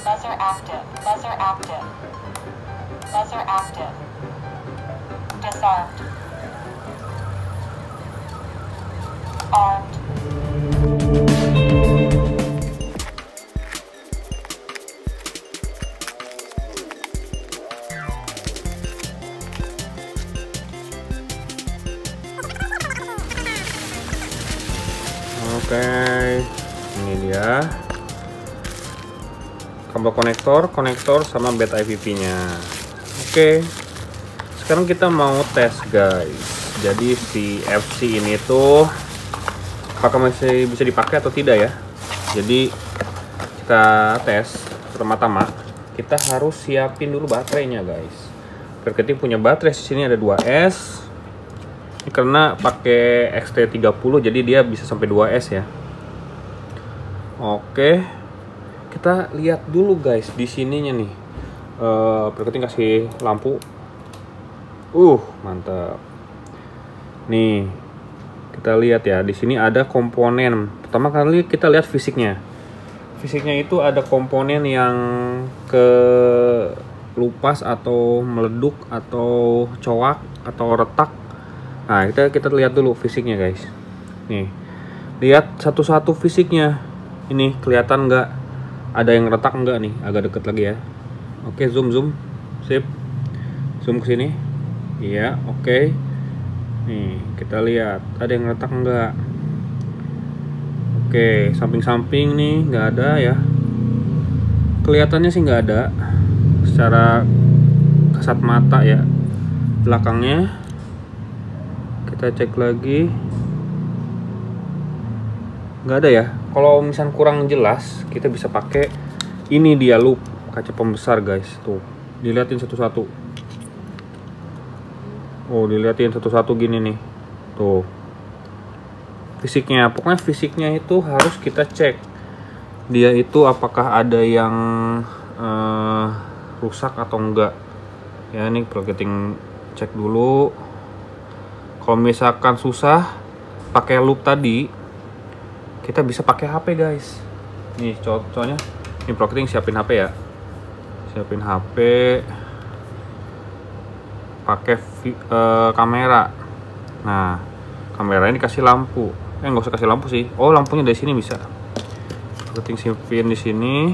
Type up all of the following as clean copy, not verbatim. Buzzer active. Buzzer active. Buzzer active. Disarmed. Armed. Oke, ini dia kabel konektor sama BetaFPV-nya. Oke, sekarang kita mau tes guys. Jadi si FC ini tuh apakah masih bisa dipakai atau tidak ya? Jadi kita tes pertama-tama kita harus siapin dulu baterainya guys. Berketing punya baterai di sini ada 2S. Karena pakai XT30 jadi dia bisa sampai 2S ya. Oke, kita lihat dulu guys di sininya nih. Berketing kasih lampu. Mantap. Nih kita lihat ya, di sini ada komponen. Pertama kali kita lihat fisiknya. Fisiknya itu ada komponen yang kelupas atau meleduk atau coak atau retak. Nah, kita lihat dulu fisiknya guys. Nih, lihat satu-satu fisiknya. Ini kelihatan nggak? Ada yang retak nggak nih? Agak deket lagi ya. Oke, zoom. Sip. Zoom ke sini. Iya, oke. Nih, kita lihat. Ada yang retak nggak? Oke, samping-samping nih nggak ada ya. Kelihatannya sih nggak ada secara kasat mata ya. Belakangnya kita cek lagi, nggak ada ya. Kalau misalnya kurang jelas kita bisa pakai ini, dia loop kaca pembesar guys. Tuh dilihatin satu-satu. Oh, dilihatin satu-satu gini nih. Tuh fisiknya, pokoknya fisiknya itu harus kita cek dia itu apakah ada yang rusak atau enggak ya. Ini Kriting cek dulu. Kalau misalkan susah pakai loop tadi, kita bisa pakai HP guys. Nih contohnya, ini Kriting siapin HP ya. Siapin HP, pakai kamera. Nah, kamera ini kasih lampu. Nggak usah kasih lampu sih. Oh, lampunya dari sini bisa. Kriting siapin di sini.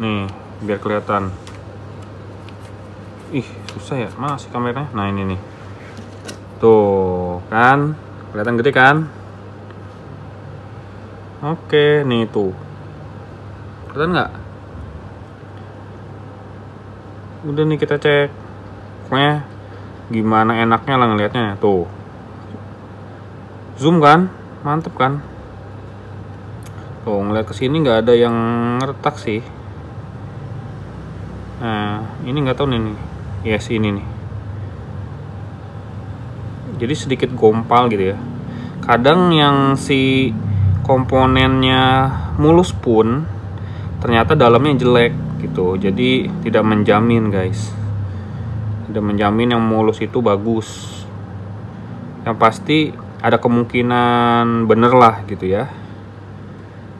Nih, biar kelihatan. Ih, susah ya. Mana sih kameranya? Nah, ini nih. Tuh kan kelihatan gede kan? Oke, nih tuh kelihatan nggak? Udah nih kita cek. Pokoknya gimana enaknya lah ngelihatnya. Tuh zoom kan, mantep kan? Tuh ngeliat kesini nggak ada yang retak sih. Nah ini nggak tahu nih. Yes, ini nih. Jadi sedikit gompal gitu ya. Kadang yang si komponennya mulus pun ternyata dalamnya jelek gitu. Jadi tidak menjamin guys. Tidak menjamin yang mulus itu bagus. Yang pasti ada kemungkinan bener lah gitu ya.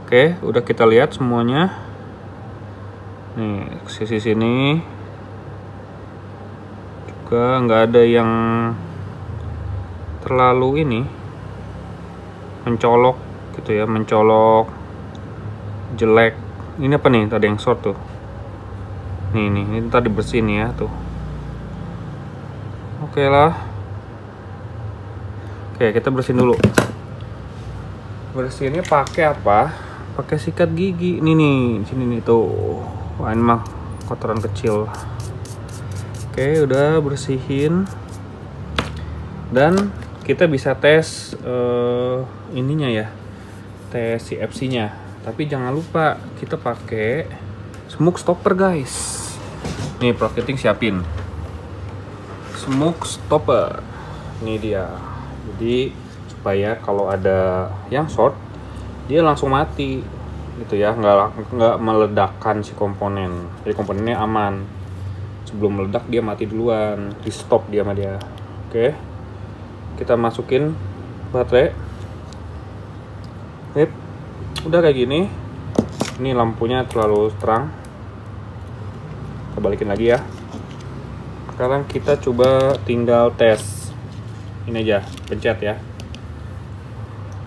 Oke, udah kita lihat semuanya. Nih sisi sini juga nggak ada yang terlalu ini mencolok gitu ya, mencolok jelek. Ini apa nih, tadi yang short tuh. Nih nih, ini tadi bersihin ya tuh. Oke lah. Oke, kita bersihin dulu. Bersihinnya pakai apa? Pakai sikat gigi. Ini nih, sini nih tuh. Wah, ini mah kotoran kecil. Oke, udah bersihin. Dan kita bisa tes ininya ya, tes si FC-nya. Tapi jangan lupa kita pakai smoke stopper guys. Nih Kriting siapin smoke stopper. Ini dia. Jadi supaya kalau ada yang short dia langsung mati gitu ya, nggak meledakkan si komponen. Jadi komponennya aman. Sebelum meledak dia mati duluan, di stop dia sama dia. Oke. Kita masukin baterai. Udah kayak gini. Ini lampunya terlalu terang, kita balikin lagi ya. Sekarang kita coba tinggal tes ini aja, pencet ya.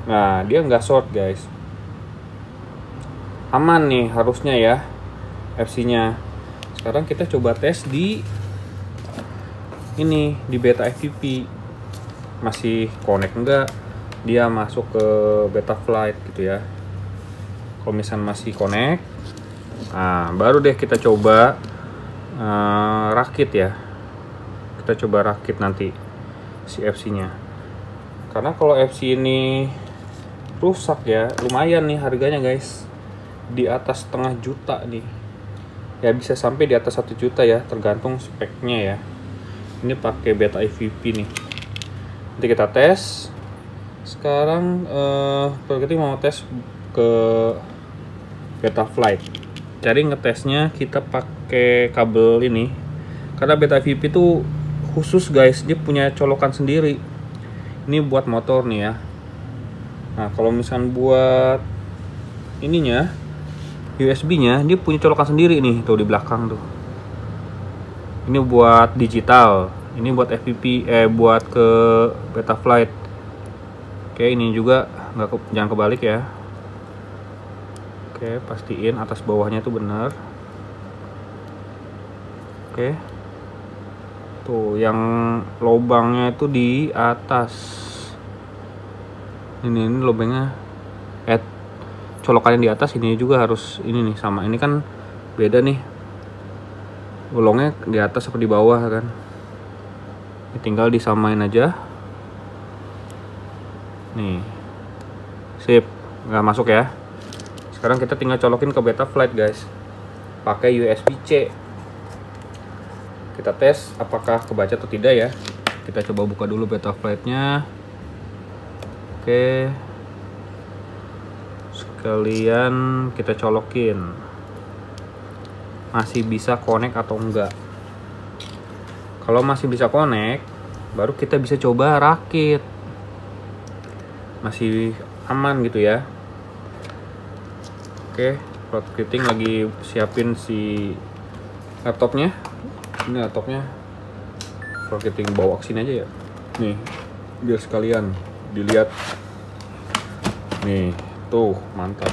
Nah, dia nggak short guys, aman nih harusnya ya FC nya. Sekarang kita coba tes di ini, di beta FPV. Masih connect enggak, dia masuk ke Betaflight gitu ya. Kalau misalnya masih connect, nah baru deh kita coba rakit ya. Kita coba rakit nanti si FC nya, karena kalau FC ini rusak ya lumayan nih harganya guys, di atas 1,5 juta nih ya, bisa sampai di atas 1 juta ya, tergantung speknya ya. Ini pakai beta FPV nih, nanti kita tes. Sekarang kita mau tes ke Betaflight. Jadi ngetesnya kita pakai kabel ini, karena BetaFPV itu khusus guys, dia punya colokan sendiri. Ini buat motor nih ya. Nah kalau misalnya buat ininya USB nya, dia punya colokan sendiri nih, tuh di belakang tuh. Ini buat digital, ini buat FPV, buat ke Betaflight. Oke, ini juga nggak, jangan kebalik ya. Oke, pastiin atas bawahnya tuh bener. Oke, tuh yang lubangnya itu di atas. Ini lubangnya, colokannya di atas. Ini juga harus ini nih, sama. Ini kan beda nih. Bolongnya di atas atau di bawah kan? Ini tinggal disamain aja. Nih, sip, nggak masuk ya. Sekarang kita tinggal colokin ke Betaflight guys, pakai USB-C. Kita tes apakah kebaca atau tidak ya. Kita coba buka dulu Betaflight-nya. Oke, sekalian kita colokin, masih bisa connect atau enggak. Kalau masih bisa connect, baru kita bisa coba rakit. Masih aman gitu ya. Oke, Pilot Kriting lagi siapin si laptopnya. Ini laptopnya Pilot Kriting bawa ke sini aja ya. Nih, biar sekalian dilihat. Nih, tuh mantap.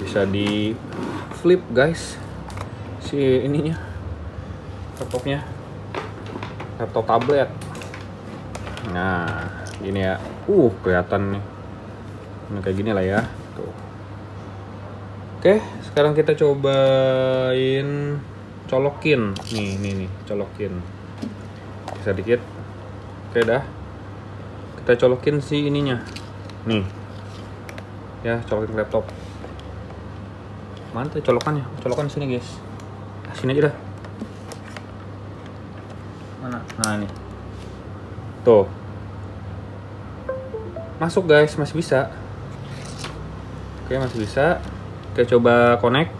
Bisa di flip guys, si ininya, laptopnya, laptop tablet. Nah, gini ya. Kelihatan nih. Ini kayak gini lah ya. Tuh. Oke, sekarang kita cobain colokin. Nih, colokin. Bisa dikit. Oke, dah. Kita colokin si ininya. Nih. Ya, colokin ke laptop. Mana tuh colokannya? Colokan sini, guys. Sini aja dah. Mana? Nah, ini. Tuh. Masuk, guys. Masih bisa. Oke, masih bisa. Kita coba connect.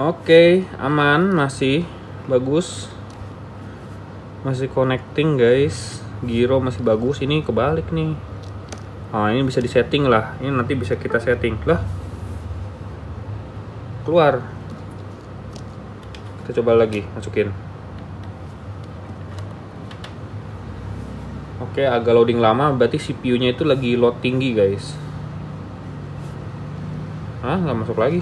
Oke, aman, masih bagus. Masih connecting guys. Giro masih bagus, ini kebalik nih. Nah, ini bisa disetting lah. Ini nanti bisa kita setting lah. Keluar. Kita coba lagi, masukin. Oke, agak loading lama, berarti CPU-nya itu lagi load tinggi guys. Ah, nggak masuk lagi,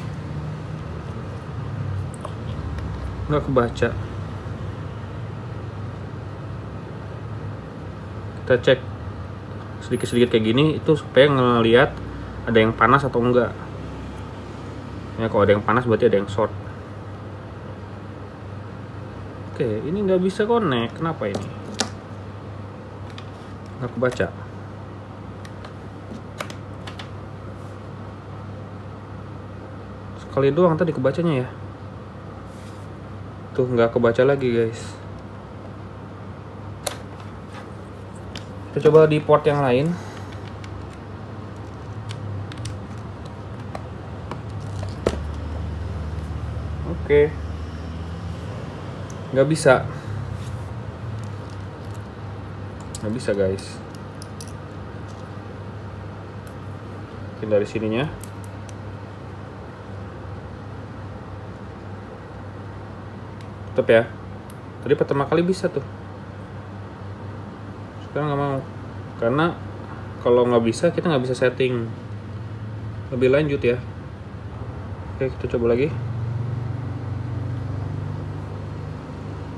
nggak kebaca. Kita cek sedikit-sedikit kayak gini, itu supaya ngelihat ada yang panas atau enggak ya. Kalau ada yang panas berarti ada yang short. Oke, ini nggak bisa connect, kenapa ini nggak kebaca. Kali doang tadi kebacanya ya. Tuh nggak kebaca lagi guys. Kita coba di port yang lain. Oke. Nggak bisa. Nggak bisa guys. mungkin dari sininya. Tetep ya, tadi pertama kali bisa tuh, sekarang nggak mau, karena kalau nggak bisa kita nggak bisa setting lebih lanjut ya. Oke, kita coba lagi.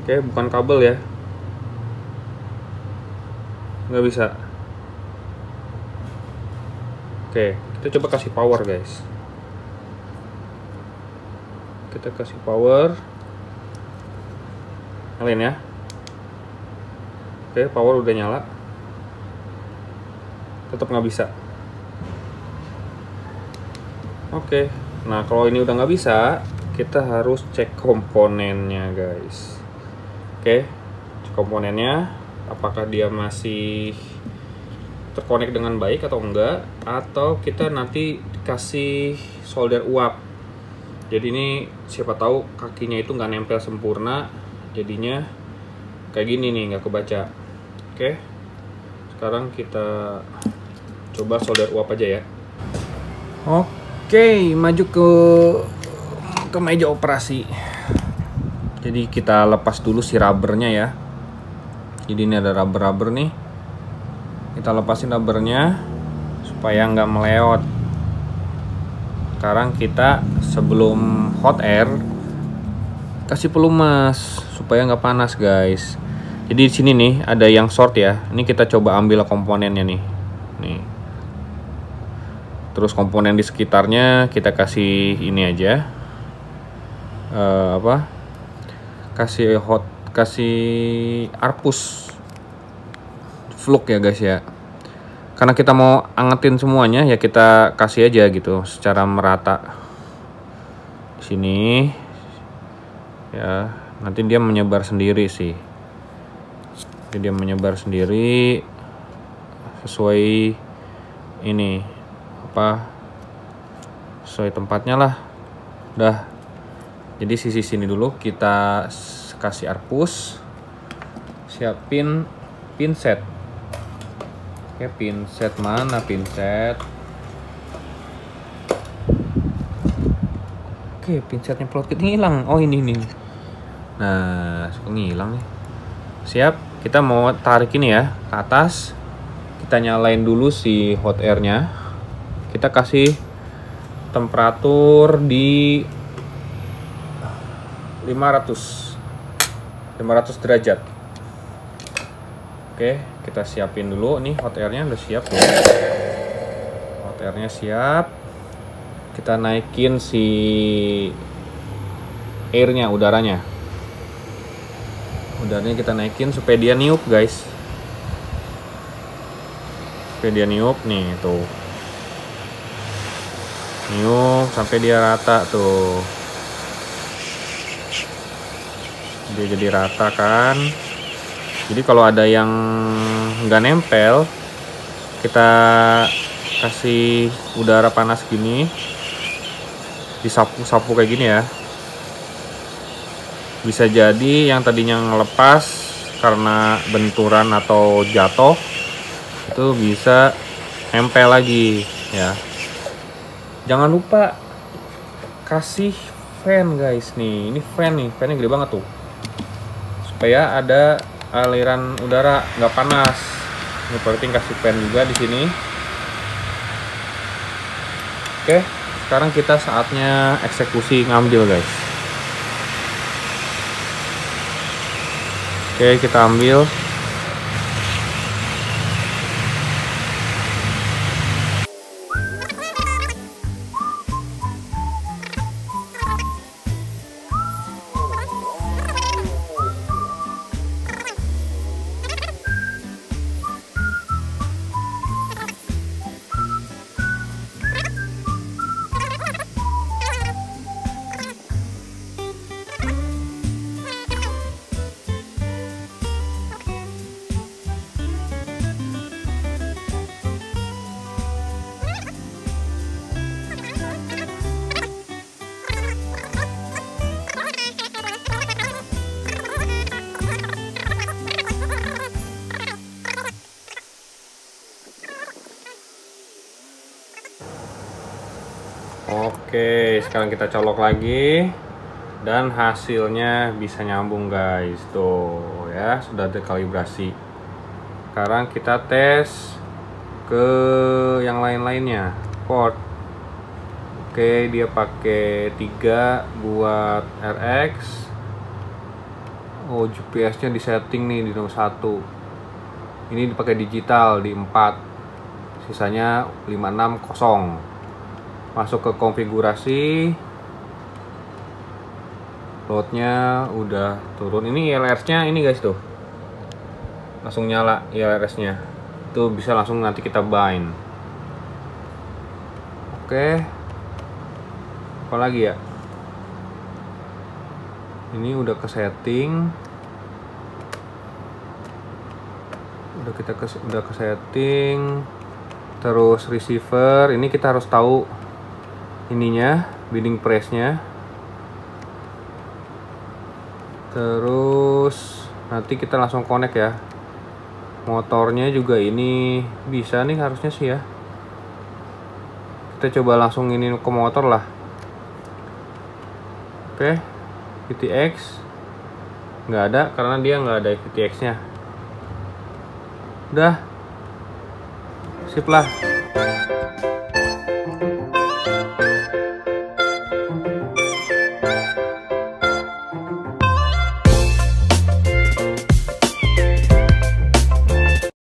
Oke, bukan kabel ya, nggak bisa. Oke, kita coba kasih power guys, kita kasih power, nyalain ya. Oke, power udah nyala, tetap nggak bisa. Oke, nah kalau ini udah nggak bisa, kita harus cek komponennya guys. Oke, cek komponennya, apakah dia masih terkonek dengan baik atau enggak, atau kita nanti kasih solder uap. Jadi ini siapa tahu kakinya itu nggak nempel sempurna, jadinya kayak gini nih, nggak kebaca. Oke, sekarang kita coba solder uap aja ya. Oke, maju ke meja operasi. Jadi kita lepas dulu si rubbernya ya. Jadi ini ada rubber nih, kita lepasin rubbernya supaya nggak meleot. Sekarang kita sebelum hot air kasih pelumas supaya nggak panas guys. Jadi di sini nih ada yang short ya, ini kita coba ambil komponennya nih, terus komponen di sekitarnya kita kasih ini aja, kasih arpus fluk ya guys ya, karena kita mau angetin semuanya ya, kita kasih aja gitu secara merata di sini ya, nanti dia menyebar sendiri sih. Jadi dia menyebar sendiri sesuai ini sesuai tempatnya lah. Udah, jadi sisi sini dulu kita kasih arpus, siapin pinset. Oke, pinset mana pinset? Oke, pinsetnya plotkin hilang. Oh ini nih. Nah, suka ngilang nih. Siap. Kita mau tarik ini ya ke atas, kita nyalain dulu si hot airnya, kita kasih temperatur di 500 derajat. Oke, kita siapin dulu nih hot airnya, udah siap ya. Hot airnya siap, kita naikin si airnya, udaranya kita naikin supaya dia niup guys, supaya dia niup nih tuh, niup sampai dia rata tuh, dia jadi rata kan. Jadi kalau ada yang nggak nempel kita kasih udara panas gini, disapu-sapu kayak gini ya. Bisa jadi yang tadinya ngelepas karena benturan atau jatuh itu bisa nempel lagi ya. Jangan lupa kasih fan guys nih. Ini fan nih, fannya gede banget tuh. Supaya ada aliran udara nggak panas. Ini berarti kasih fan juga di sini. Oke, sekarang kita saatnya eksekusi ngambil guys. Oke, kita ambil. Oke, sekarang kita colok lagi dan hasilnya bisa nyambung, guys. Tuh ya, sudah dekalibrasi. Sekarang kita tes ke yang lain-lainnya port. Oke, dia pakai 3 buat RX. Oh, GPS-nya disetting nih di nomor 1. Ini dipakai digital di 4. Sisanya 56 kosong. Masuk ke konfigurasi, loadnya udah turun. Ini ILRS nya ini, guys, tuh langsung nyala. ILRS nya itu bisa langsung nanti kita bind. Oke, apa lagi ya, ini udah ke setting, udah ke setting. Terus receiver, ini kita harus tahu ininya, bidding price-nya. Terus nanti kita langsung connect ya. Motornya juga ini bisa nih harusnya sih ya. Kita coba langsung ini ke motor lah. Oke, VTX nggak ada karena dia nggak ada VTX-nya. Udah, sip lah.